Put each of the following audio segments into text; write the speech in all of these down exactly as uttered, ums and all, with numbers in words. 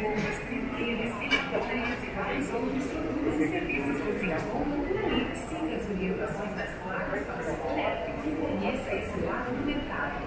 compras, brinquedos, equipamentos e vários outros produtos e serviços você arruma por ali. Siga as orientações das placas para sua coleta e conheça esse lado do mercado.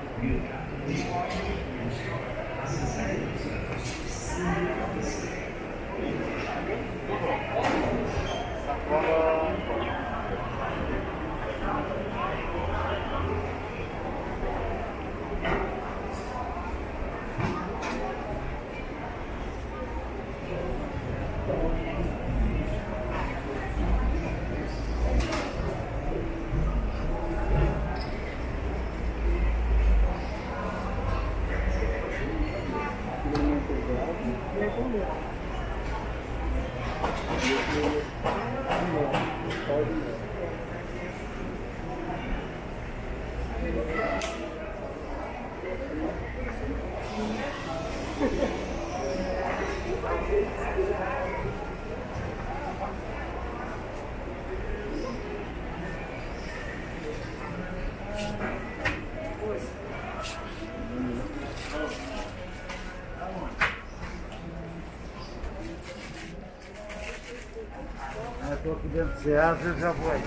Estou aqui dentro de Ceasa, eu já vou aí.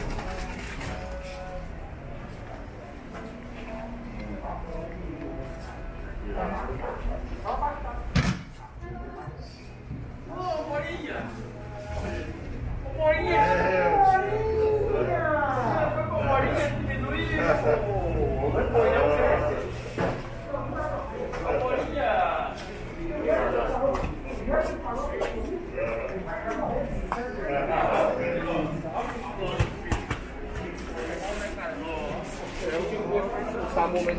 Ô, Morinha! Ô, Morinha! Morinha! Ô, Morinha, diminuiu! Ô, Morinha! Tá bom, mas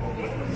Bom dia, minha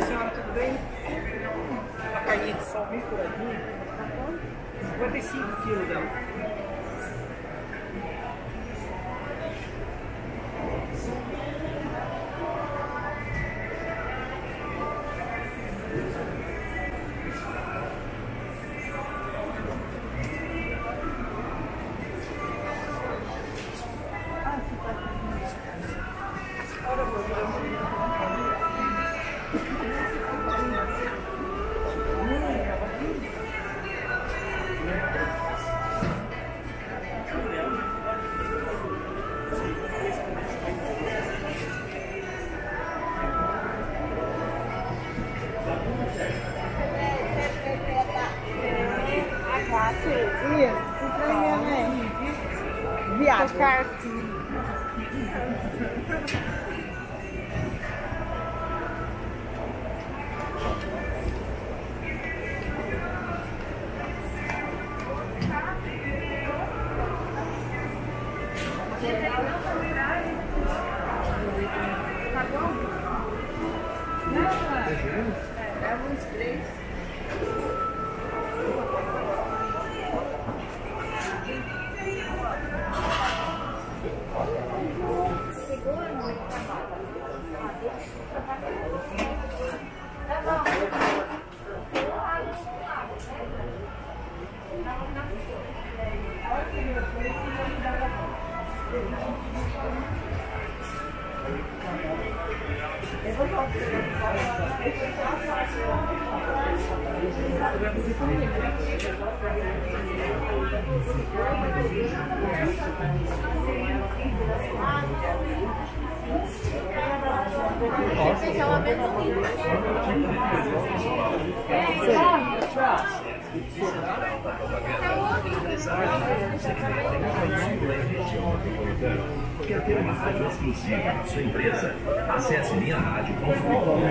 senhora, tudo bem? fiz por aqui, cinquenta e cinco quilos dela. Quer ter uma rádio exclusiva da sua empresa? Acesse minha rádio ponto com ponto br.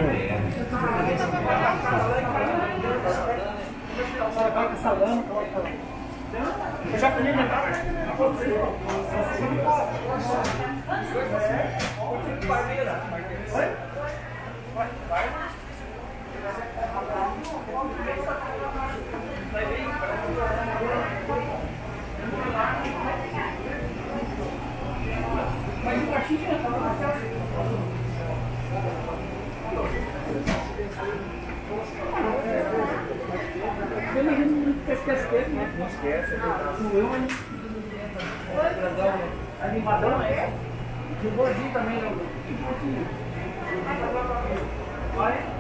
Animadão é? De gordinho também, não. Olha.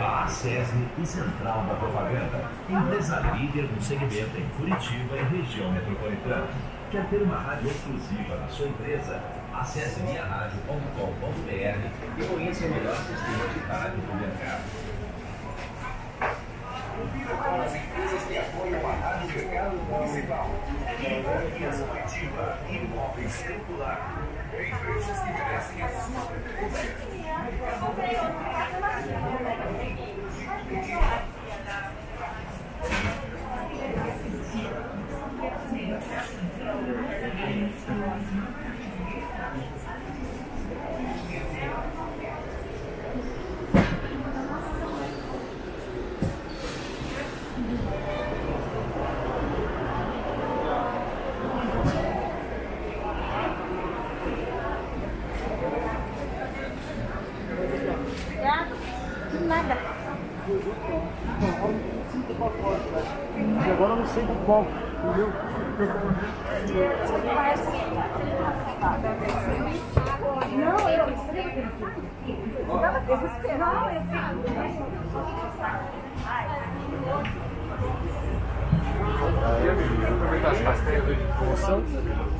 Da Acessee Central da Propaganda, empresa líder no segmento em Curitiba e região metropolitana. Quer ter uma rádio exclusiva na sua empresa? Acesse minha rádio ponto com ponto br e conheça o melhor sistema de rádio do mercado. Convida para as empresas que apoiam a rádio Mercado Municipal. Imobiliárias Curitiba, imóveis circular. Empresas que merecem a sua preferência. Agora eu não sei do qual, entendeu? Não, eu não, eu não, eu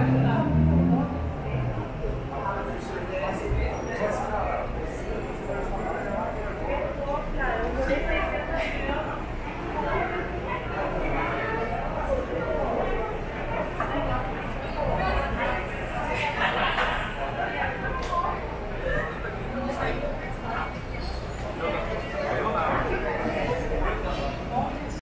Não.